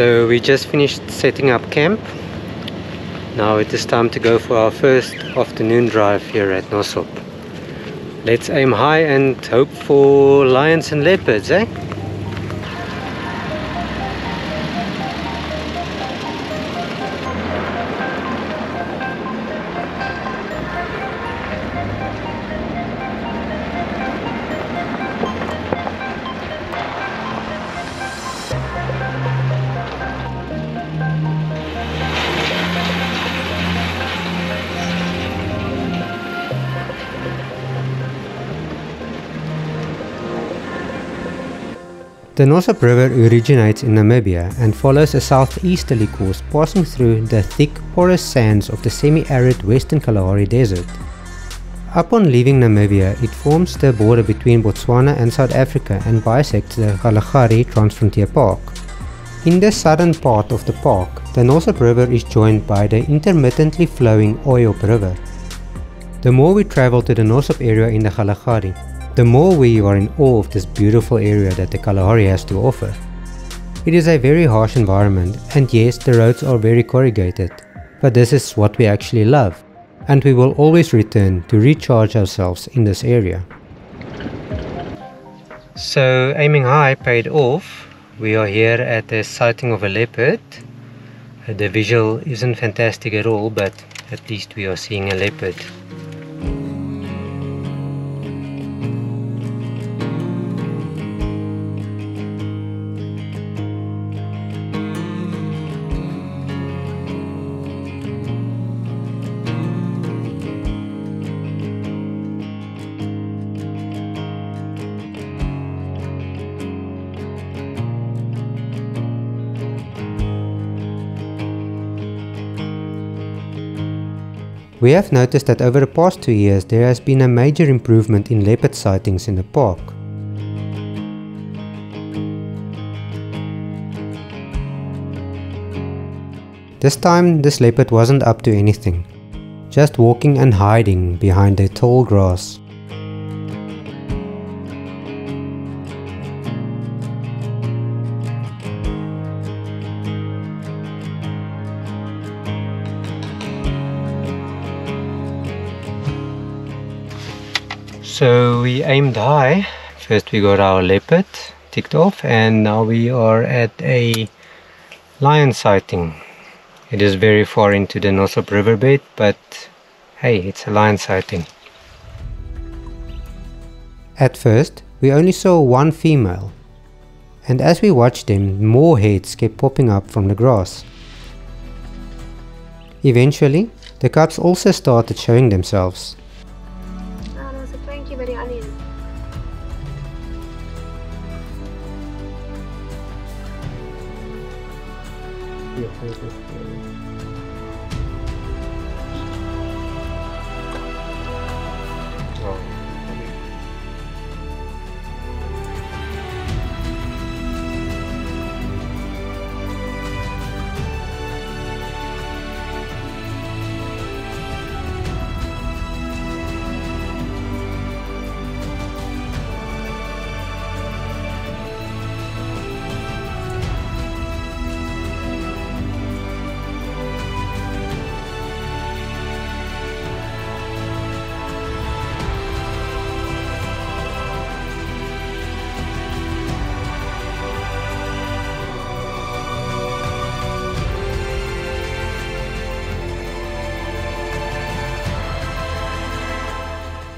So we just finished setting up camp. Now it is time to go for our first afternoon drive here at Nossob. Let's aim high and hope for lions and leopards, eh? The Nossob River originates in Namibia and follows a southeasterly course passing through the thick, porous sands of the semi-arid Western Kalahari Desert. Upon leaving Namibia, it forms the border between Botswana and South Africa and bisects the Kalahari Transfrontier Park. In the southern part of the park, the Nossob River is joined by the intermittently flowing Oyop River. The more we travel to the Nossob area in the Kalahari, the more we are in awe of this beautiful area that the Kalahari has to offer. It is a very harsh environment, and yes, the roads are very corrugated, but this is what we actually love, and we will always return to recharge ourselves in this area. So aiming high paid off. We are here at the sighting of a leopard. The visual isn't fantastic at all, but at least we are seeing a leopard. We have noticed that over the past 2 years there has been a major improvement in leopard sightings in the park. This time this leopard wasn't up to anything, just walking and hiding behind the tall grass. So we aimed high. First we got our leopard ticked off, and now we are at a lion sighting. It is very far into the Nossob riverbed, but hey, it's a lion sighting. At first we only saw one female, and as we watched them, more heads kept popping up from the grass. Eventually the cubs also started showing themselves.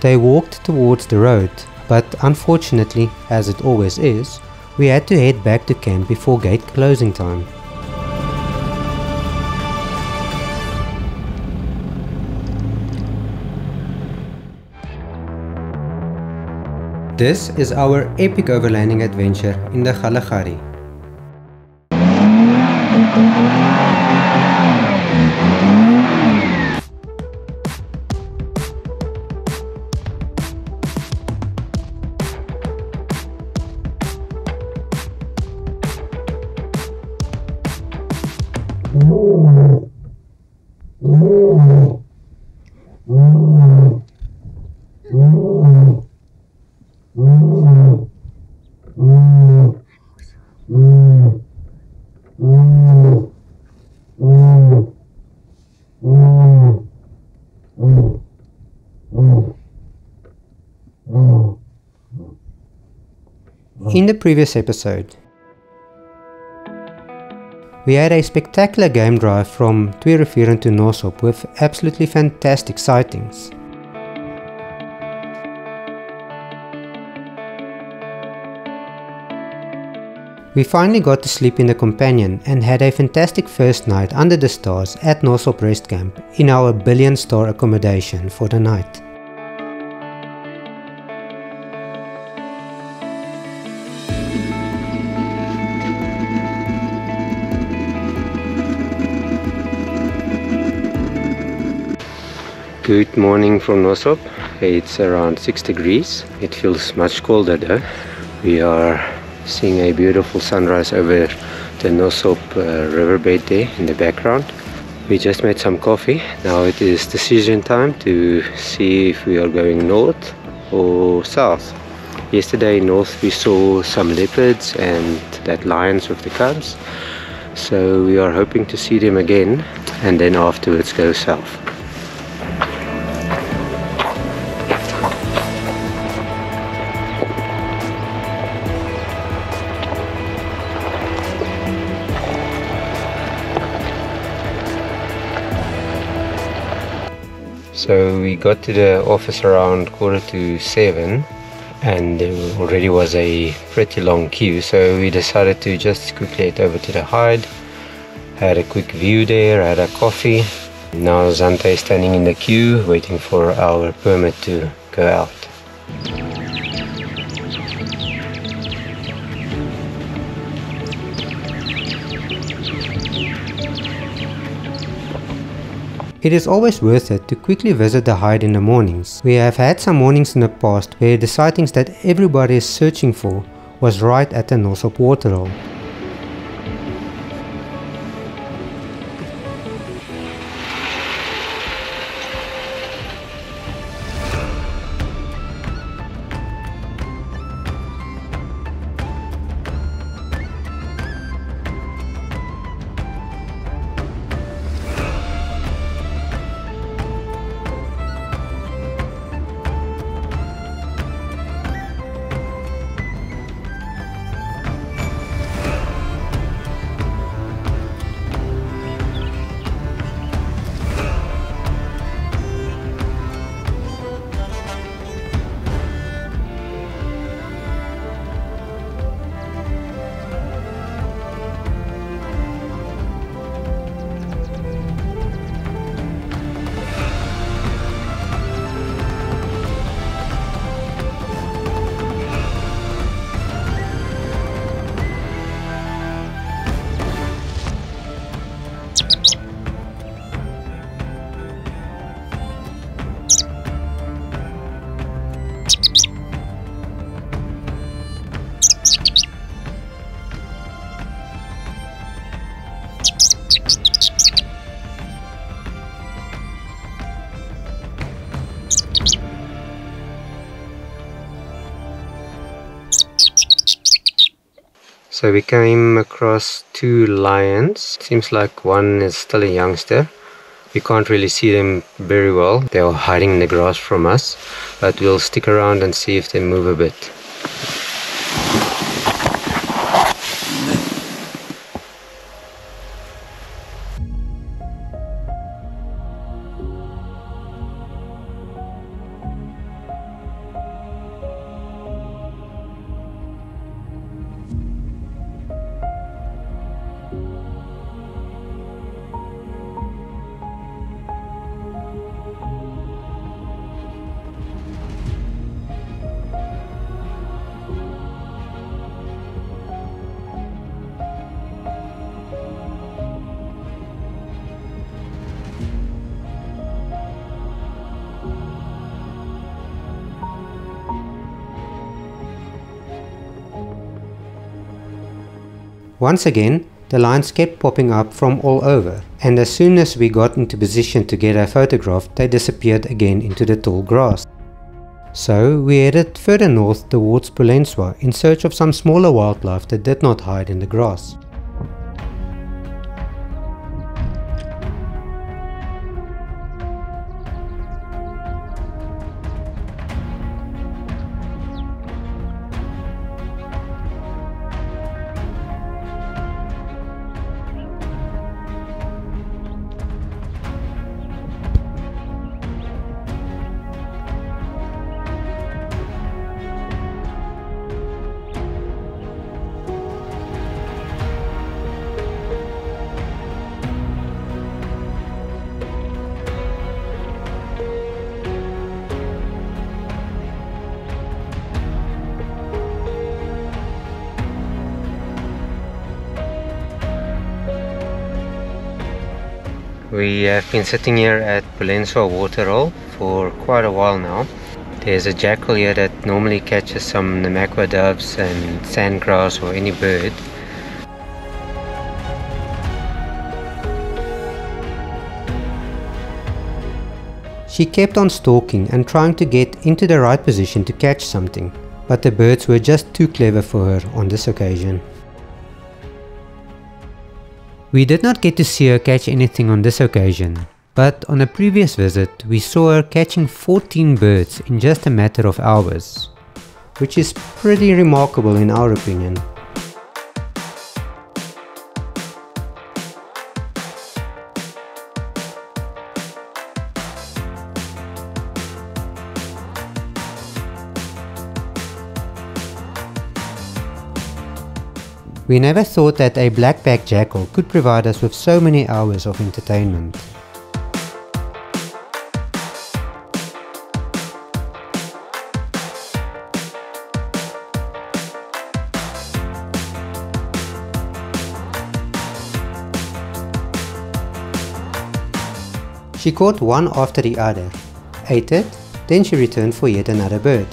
They walked towards the road, but unfortunately, as it always is, we had to head back to camp before gate closing time. This is our epic overlanding adventure in the Kalahari. In the previous episode, we had a spectacular game drive from Twee Rivieren to Nossob with absolutely fantastic sightings. We finally got to sleep in the companion and had a fantastic first night under the stars at Nossob Rest Camp in our billion-star accommodation for the night. Good morning from Nossob. It's around 6 degrees. It feels much colder though. We are seeing a beautiful sunrise over the Nossob riverbed there in the background. We just made some coffee. Now it is decision time to see if we are going north or south. Yesterday north we saw some leopards and that lions with the cubs. So we are hoping to see them again and then afterwards go south. So we got to the office around 6:45 and there already was a pretty long queue, so we decided to just quickly head over to the hide. Had a quick view there, had a coffee. Now Zante is standing in the queue waiting for our permit to go out. It is always worth it to quickly visit the hide in the mornings. We have had some mornings in the past where the sightings that everybody is searching for was right at the Nossob waterhole. So we came across two lions. Seems like one is still a youngster. We can't really see them very well. They are hiding in the grass from us, but we'll stick around and see if they move a bit. Once again, the lions kept popping up from all over, and as soon as we got into position to get a photograph, they disappeared again into the tall grass. So we headed further north towards Polentswa in search of some smaller wildlife that did not hide in the grass. We have been sitting here at Polentswa waterhole for quite a while now. There's a jackal here that normally catches some namakwa doves and sandgrass or any bird. She kept on stalking and trying to get into the right position to catch something, but the birds were just too clever for her on this occasion. We did not get to see her catch anything on this occasion, but on a previous visit we saw her catching 14 birds in just a matter of hours, which is pretty remarkable in our opinion. We never thought that a black-backed jackal could provide us with so many hours of entertainment. She caught one after the other, ate it, then she returned for yet another bird.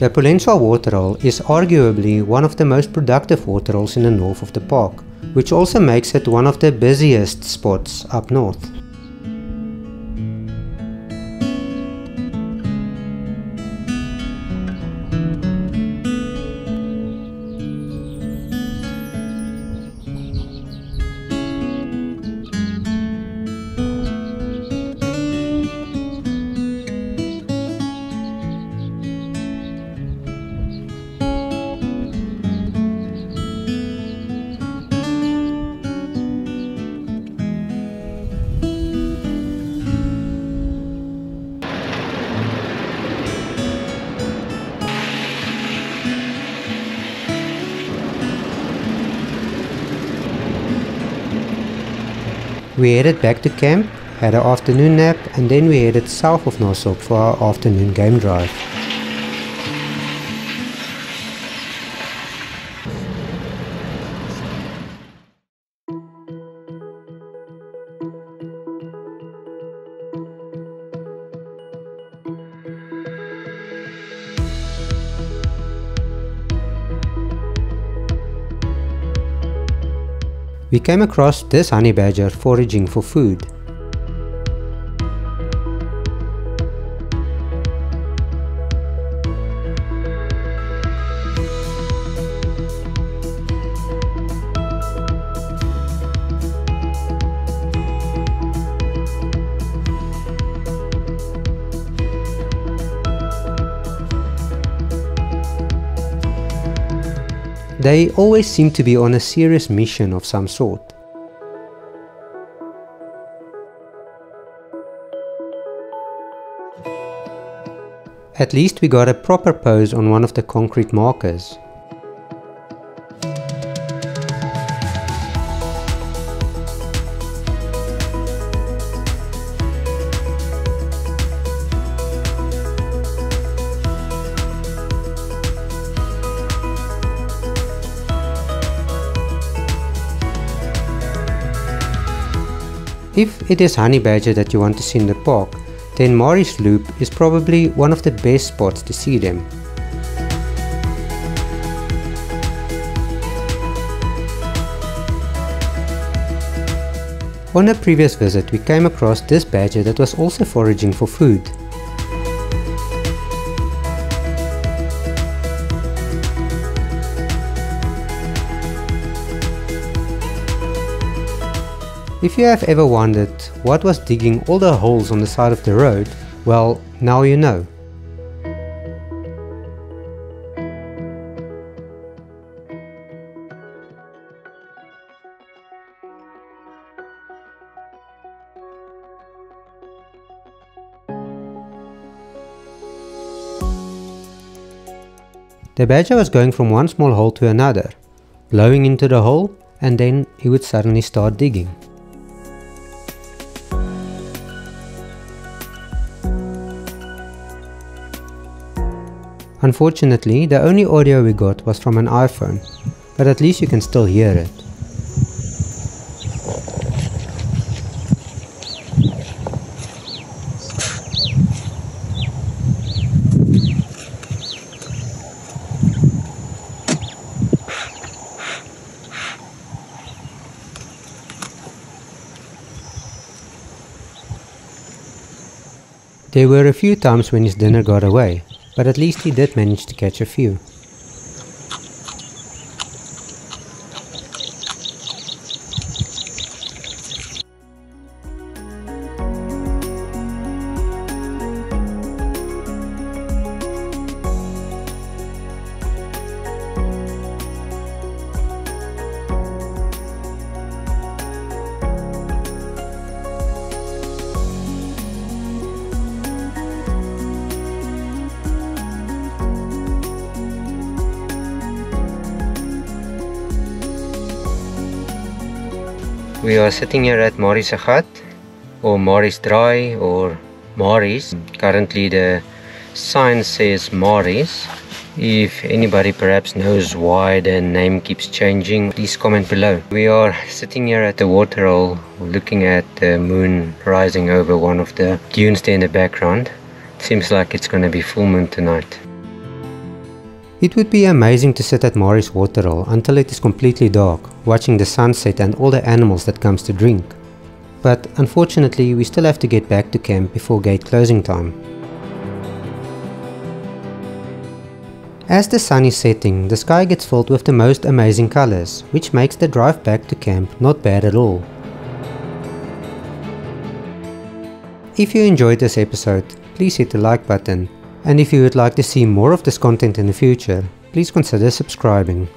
The Polentswa waterhole is arguably one of the most productive waterholes in the north of the park, which also makes it one of the busiest spots up north. We headed back to camp, had our afternoon nap, and then we headed south of Nossob for our afternoon game drive. we came across this honey badger foraging for food. They always seem to be on a serious mission of some sort. At least we got a proper pose on one of the concrete markers. If it is honey badger that you want to see in the park, then Mari's Loop is probably one of the best spots to see them. On a previous visit, we came across this badger that was also foraging for food. If you have ever wondered what was digging all the holes on the side of the road, well, now you know. The badger was going from one small hole to another, blowing into the hole, and then he would suddenly start digging. Unfortunately, the only audio we got was from an iPhone, but at least you can still hear it. There were a few times when his dinner got away, but at least he did manage to catch a few. We are sitting here at Maurice Achat, or Maurice Drai, or Maris. Currently the sign says Maris. If anybody perhaps knows why the name keeps changing, please comment below. We are sitting here at the waterhole, looking at the moon rising over one of the dunes there in the background. It seems like it's going to be full moon tonight. It would be amazing to sit at Maris Waterhole until it is completely dark, watching the sunset and all the animals that comes to drink. But unfortunately, we still have to get back to camp before gate closing time. As the sun is setting, the sky gets filled with the most amazing colors, which makes the drive back to camp not bad at all. If you enjoyed this episode, please hit the like button. And if you would like to see more of this content in the future, please consider subscribing.